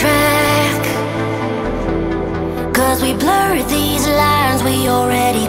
track, 'cause we blurred these lines we already